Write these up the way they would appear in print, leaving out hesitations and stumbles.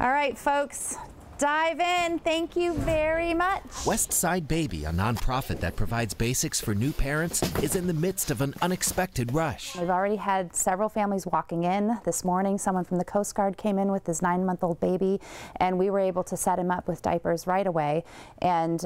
All right, folks, dive in. Thank you very much. Westside Baby, a nonprofit that provides basics for new parents, is in the midst of an unexpected rush. We've already had several families walking in. This morning, someone from the Coast Guard came in with his 9-month-old baby, and we were able to set him up with diapers right away, and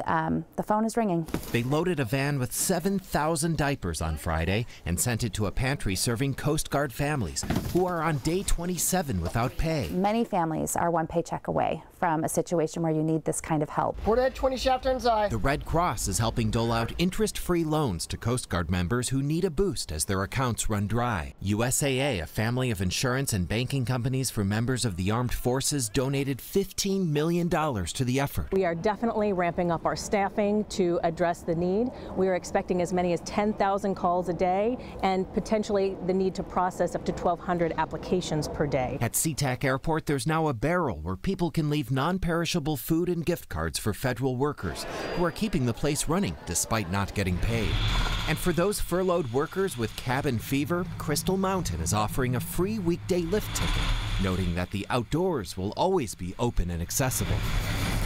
the phone is ringing. They loaded a van with 7,000 diapers on Friday and sent it to a pantry serving Coast Guard families who are on day 27 without pay. Many families are one paycheck away from a situation where you need this kind of help. The Red Cross is helping dole out interest-free loans to Coast Guard members who need a boost as their accounts run dry. USAA, a family of insurance and banking companies for members of the armed forces, donated $15 million to the effort. We are definitely ramping up our staffing to address the need. We are expecting as many as 10,000 calls a day and potentially the need to process up to 1,200 applications per day. At SeaTac Airport, there's now a barrel where people can leave non-perishable food and gift cards for federal workers who are keeping the place running despite not getting paid. And for those furloughed workers with cabin fever, Crystal Mountain is offering a free weekday lift ticket, noting that the outdoors will always be open and accessible.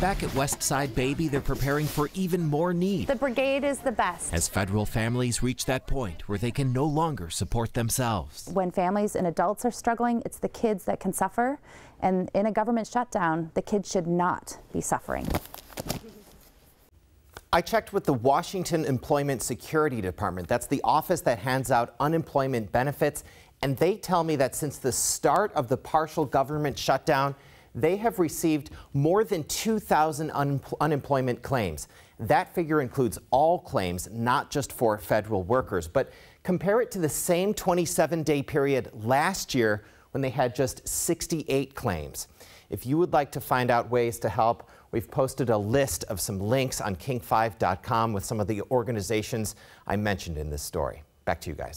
Back at Westside Baby, they're preparing for even more need. The brigade is the best. As federal families reach that point where they can no longer support themselves. When families and adults are struggling, it's the kids that can suffer. And in a government shutdown, the kids should not be suffering. I checked with the Washington Employment Security Department. That's the office that hands out unemployment benefits. And they tell me that since the start of the partial government shutdown, they have received more than 2,000 unemployment claims. That figure includes all claims, not just for federal workers. But compare it to the same 27-day period last year when they had just 68 claims. If you would like to find out ways to help, we've posted a list of some links on king5.com with some of the organizations I mentioned in this story. Back to you guys.